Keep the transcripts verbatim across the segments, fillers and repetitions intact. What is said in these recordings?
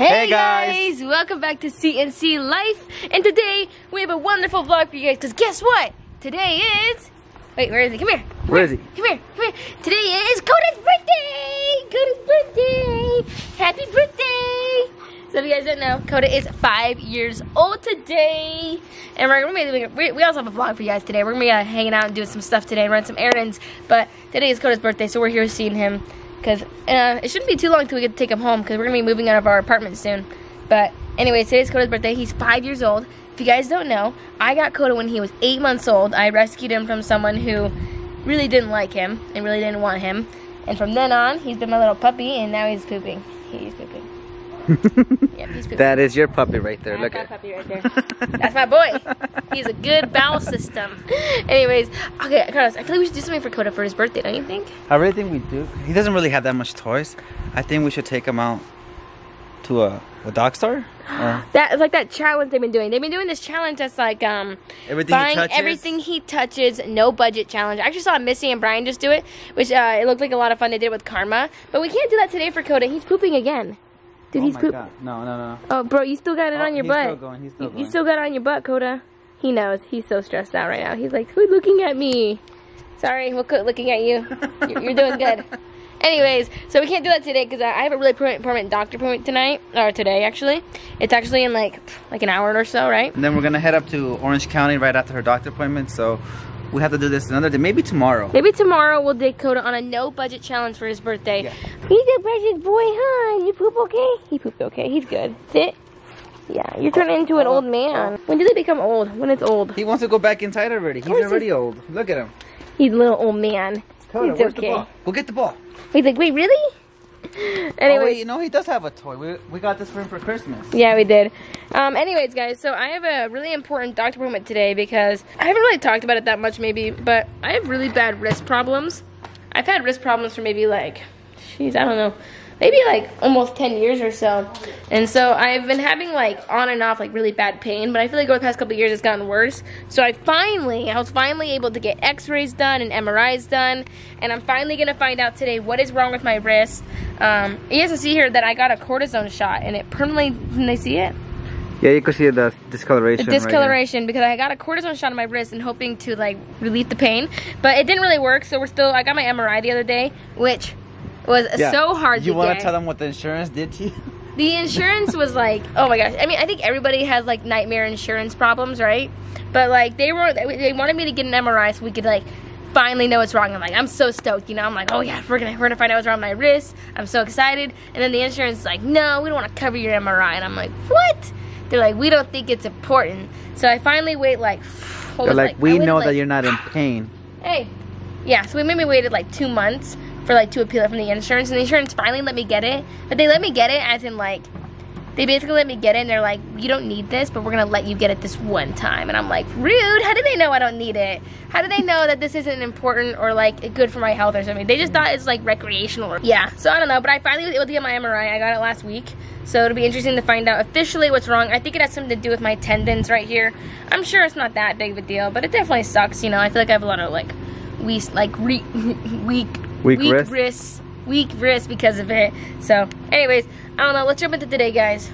Hey, hey guys. guys, welcome back to C and C Life, and today we have a wonderful vlog for you guys, because guess what? Today is, wait, where is he? Come here. Come where here. is he? Come here, come here. Today is Coda's birthday. Coda's birthday. Happy birthday. So if you guys don't know, Coda is five years old today, and we're going to be, we also have a vlog for you guys today. We're going to be uh, hanging out and doing some stuff today and run some errands, but today is Coda's birthday, so we're here seeing him. Because uh, it shouldn't be too long until we get to take him home, because we're going to be moving out of our apartment soon. But anyway, today's Coda's birthday. He's five years old. If you guys don't know, I got Coda when he was eight months old. I rescued him from someone who really didn't like him and really didn't want him. And from then on, he's been my little puppy, and now he's pooping. He's pooping. Yep, he's pooping. That is your puppy right there. That's Look my at puppy right there. That's my boy. He's a good bowel system. Anyways, okay, Carlos, I feel like we should do something for Coda for his birthday, don't you think? I really think we do. He doesn't really have that much toys. I think we should take him out to a, a dog store. Or... that is like that challenge they've been doing. They've been doing this challenge that's like um, everything buying he everything he touches, no budget challenge. I actually saw Missy and Brian just do it, which uh, it looked like a lot of fun. They did it with Karma. But we can't do that today for Coda. He's pooping again. Dude, oh he's pooping. No, no, no. Oh, bro, you still got it oh, on your he's butt. Still going. He's still you, going. You still got it on your butt, Coda. He knows. He's so stressed out right now. He's like, who's looking at me? Sorry, we'll quit looking at you. You're, you're doing good. Anyways, so we can't do that today because I have a really important doctor appointment tonight, or today actually. It's actually in like like an hour or so, right? And then we're gonna head up to Orange County right after her doctor appointment, so we have to do this another day, maybe tomorrow. Maybe tomorrow we'll take Coda on a no budget challenge for his birthday. Yeah. He's a precious boy, huh? You poop okay? He pooped okay. He's good. Sit. Yeah, you're turning into an old man. When do they become old? When it's old. He wants to go back inside already. He's already he's... old. Look at him. He's a little old man. Coda, he's okay. The ball? Go get the ball. He's like, wait, really? Anyway, oh, wait, you know, he does have a toy. We, we got this for him for Christmas. Yeah, we did. Um, anyways, guys, so I have a really important doctor appointment today because I haven't really talked about it that much maybe, but I have really bad wrist problems. I've had wrist problems for maybe like, jeez, I don't know. Maybe like almost ten years or so. And so I've been having like on and off like really bad pain, but I feel like over the past couple of years it's gotten worse. So I finally, I was finally able to get x-rays done and M R Is done, and I'm finally gonna find out today what is wrong with my wrist. Um, you guys can see here that I got a cortisone shot and it permanently, can they see it? Yeah, you can see the discoloration. The discoloration, right, because I got a cortisone shot on my wrist and hoping to like relieve the pain, but it didn't really work, so we're still, I got my M R I the other day, which, was yeah. so hard you to get. You want to tell them what the insurance did to you? The insurance was like, oh my gosh. I mean, I think everybody has like nightmare insurance problems, right? But like they were, they wanted me to get an M R I so we could like finally know what's wrong. I'm like, I'm so stoked, you know? I'm like, oh yeah, we're gonna, we're gonna find out what's wrong with my wrist. I'm so excited. And then the insurance is like, no, we don't want to cover your M R I. And I'm like, what? They're like, we don't think it's important. So I finally wait like, hold They're like, like we waited, know like, that you're not in pain. Hey, yeah. So we maybe waited like two months. For like to appeal it from the insurance, and the insurance finally let me get it, but they let me get it as in like they basically let me get it and they're like, you don't need this, but we're gonna let you get it this one time. And I'm like, rude. How do they know I don't need it? How do they know that this isn't important or like good for my health or something? They just thought it's like recreational. Yeah, so I don't know, but I finally was able to get my M R I. I got it last week, so it'll be interesting to find out officially what's wrong. I think it has something to do with my tendons right here. I'm sure it's not that big of a deal, but it definitely sucks, you know. I feel like I have a lot of like we like re weak Weak, weak wrist. wrists, weak wrists because of it. So, anyways, I don't know. Let's jump into today, guys.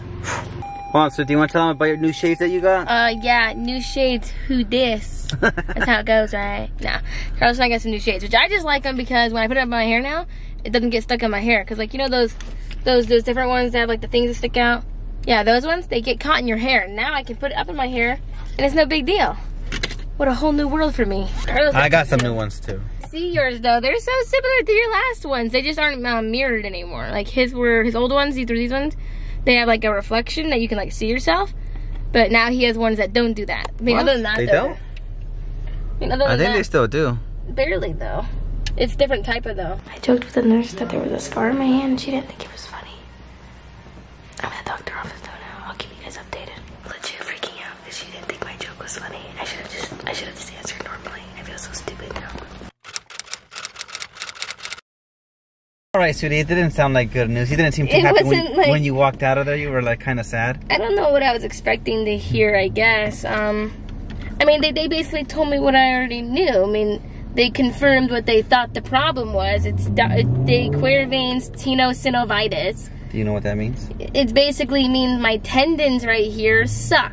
Well, so do you want to tell them about your new shades that you got? Uh, yeah, new shades. Who dis? That's how it goes, right? Nah, Carlos and I got some new shades, which I just like them because when I put it up in my hair now, it doesn't get stuck in my hair. Cause like you know those, those those different ones that have like the things that stick out. Yeah, those ones they get caught in your hair. Now I can put it up in my hair, and it's no big deal. What a whole new world for me. Carlos, I got some new ones too. See yours though, they're so similar to your last ones. They just aren't uh, mirrored anymore. Like his were his old ones, these were these ones. They have like a reflection that you can like see yourself. But now he has ones that don't do that. I mean, other than that, they don't. I, mean, other than I think that, they still do. Barely though. It's different type of though. I joked with the nurse that there was a scar in my hand. She didn't think it was funny. I'm at the doctor's office though now. I'll keep you guys updated. Legit freaking out because she didn't think my joke was funny. I should have just I should have just answered normally. I feel so stupid now. Alright, sweetie, it didn't sound like good news. You didn't seem too it happy when, like, when you walked out of there. You were like kind of sad. I don't know what I was expecting to hear, I guess. Um, I mean, they, they basically told me what I already knew. I mean, they confirmed what they thought the problem was. It's de Quervain's tenosynovitis. Do you know what that means? It basically means my tendons right here suck.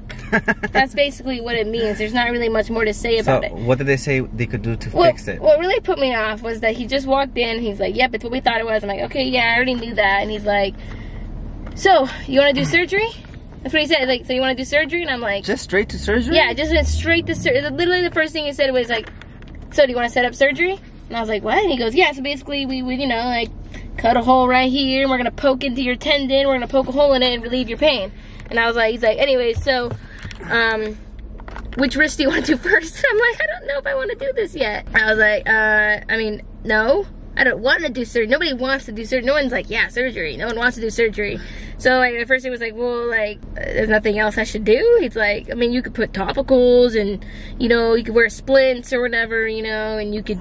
That's basically what it means. There's not really much more to say about so, it. What did they say they could do to well, fix it? What really put me off was that he just walked in. He's like, yep, it's what we thought it was. I'm like, okay, yeah, I already knew that. And he's like, so, you want to do surgery? That's what he said. Like, so you want to do surgery? And I'm like, just straight to surgery? Yeah, just went straight to surgery. Literally the first thing he said was like, so do you want to set up surgery? And I was like, what? And he goes, yeah, so basically we would, you know, like, cut a hole right here, and we're going to poke into your tendon, we're going to poke a hole in it and relieve your pain. And I was like, he's like, anyway, so, um, which wrist do you want to do first? I'm like, I don't know if I want to do this yet. I was like, uh, I mean, no, I don't want to do surgery. Nobody wants to do surgery. No one's like, yeah, surgery. No one wants to do surgery. So, like, at first he was like, well, like, there's nothing else I should do. He's like, I mean, you could put topicals and, you know, you could wear splints or whatever, you know, and you could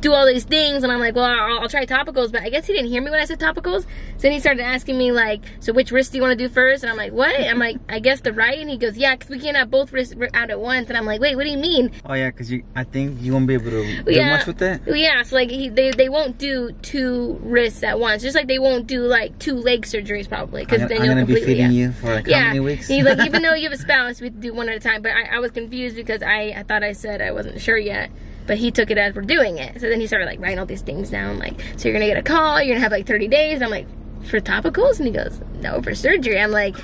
do all these things. And I'm like, well, I'll, I'll try topicals, but I guess he didn't hear me when I said topicals. So then he started asking me like, so which wrist do you want to do first? And I'm like, what? I'm like, I guess the right. And he goes, yeah, because we can't have both wrists out at once. And I'm like, wait, what do you mean? Oh yeah, because you, I think you won't be able to do yeah. much with that. Yeah, so like he, they, they won't do two wrists at once, just like they won't do like two leg surgeries probably, because then you'll completely be feeding yeah. you for like yeah. how many weeks? He's like, even though you have a spouse, we do one at a time. But I, I was confused because I, I thought I said I wasn't sure yet. But he took it as we're doing it. So then he started like writing all these things down. Like, so you're gonna get a call, you're gonna have like thirty days. And I'm like, for topicals? And he goes, no, for surgery. I'm like,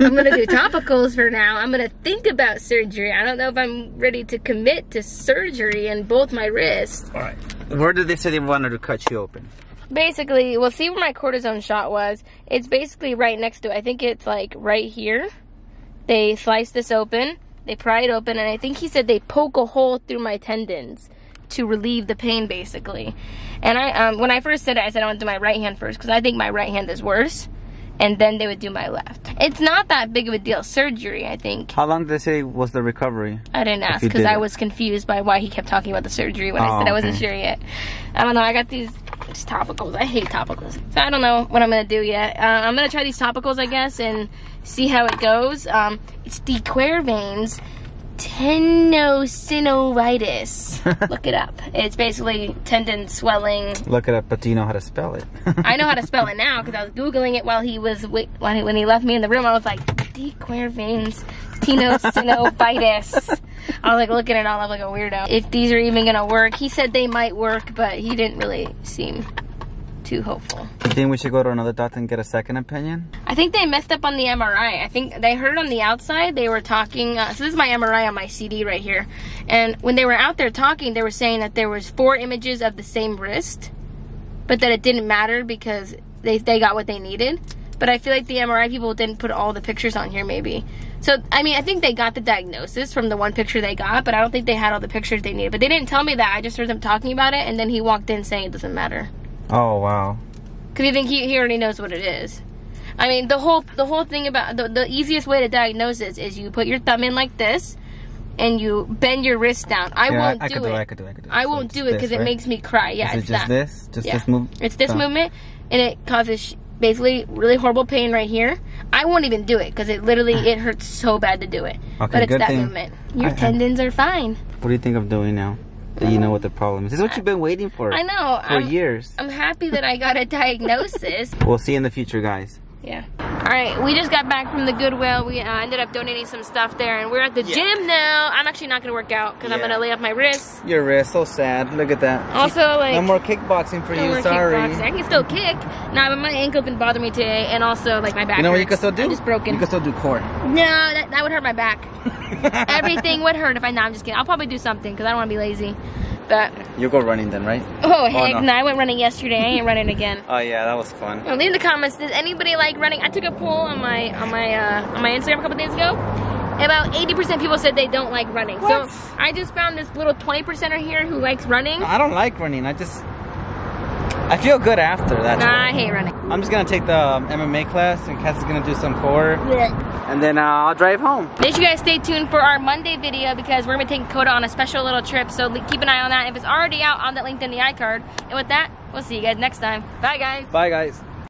I'm gonna do topicals for now. I'm gonna think about surgery. I don't know if I'm ready to commit to surgery in both my wrists. All right. Where did they say they wanted to cut you open? Basically, well, see where my cortisone shot was. It's basically right next to it. I think it's like right here. They slice this open. They pry it open, and I think he said they poke a hole through my tendons to relieve the pain, basically. And I, um, when I first said it, I said I want to do my right hand first because I think my right hand is worse, and then they would do my left. It's not that big of a deal, surgery, I think. How long did they say was the recovery? I didn't ask because I was confused by why he kept talking about the surgery when oh, I said I wasn't okay. sure yet. I don't know, I got these just topicals. I hate topicals. So I don't know what I'm going to do yet. Uh, I'm going to try these topicals, I guess, and see how it goes. Um, it's de Quervain's tenosynovitis. Look it up. It's basically tendon swelling. Look it up, but do you know how to spell it? I know how to spell it now because I was Googling it while he was when he, when he left me in the room. I was like, de Quervain's tenosynovitis. I was like looking it all up like a weirdo. If these are even gonna work. He said they might work, but he didn't really seem too hopeful. You think we should go to another doctor and get a second opinion? I think they messed up on the M R I. I think they heard on the outside they were talking. Uh, so this is my M R I on my C D right here. And when they were out there talking, they were saying that there was four images of the same wrist, but that it didn't matter because they, they got what they needed. But I feel like the M R I people didn't put all the pictures on here maybe. So, I mean, I think they got the diagnosis from the one picture they got, but I don't think they had all the pictures they needed. But they didn't tell me that. I just heard them talking about it, and then he walked in saying it doesn't matter. Oh, wow. Because you think he, he already knows what it is. I mean, the whole the whole thing about, the, the easiest way to diagnose this is you put your thumb in like this, and you bend your wrist down. I yeah, won't I, I do, it. do it. I could do it, I could do it. I so won't do it because right? it makes me cry. Yeah, is it's it just that. this? Just yeah. this movement? It's this so. movement, and it causes sh basically really horrible pain right here. I won't even do it because it literally, it hurts so bad to do it. Okay, but it's that thing. movement. Your I, tendons I, are fine. What do you think I'm doing now? You know what the problem is. This is what you've been waiting for. I know. For I'm, years. I'm happy that I got a diagnosis. We'll see you in the future, guys. Yeah. Alright, we just got back from the Goodwill. We uh, ended up donating some stuff there, and we're at the yeah. gym now. I'm actually not going to work out because yeah. I'm going to lay off my wrists. Your wrist, so sad. Look at that. Also, like... No more kickboxing for no you, more sorry. Kickboxing. I can still kick. Nah, but my ankle didn't bother me today, and also, like, my back You know hurts. what you can still do? I'm just broken. You can still do core. No, that, that would hurt my back. Everything would hurt if I... No, I'm just kidding. I'll probably do something because I don't want to be lazy. But... You'll go running then, right? Oh, heck oh, no. no. I went running yesterday. I ain't running again. Oh, yeah. That was fun. Well, leave in the comments, does anybody like running? I took a poll on my on my, uh, on my Instagram a couple days ago. About eighty percent people said they don't like running. What? So I just found this little twenty percenter here who likes running. I don't like running. I just... I feel good after that. Nah, right. I hate running. I'm just gonna take the um, M M A class, and Cassie's gonna do some core. Yeah. And then uh, I'll drive home. Make sure you guys stay tuned for our Monday video because we're gonna be taking Coda on a special little trip. So keep an eye on that. If it's already out, on that link in the iCard. And with that, we'll see you guys next time. Bye, guys. Bye, guys.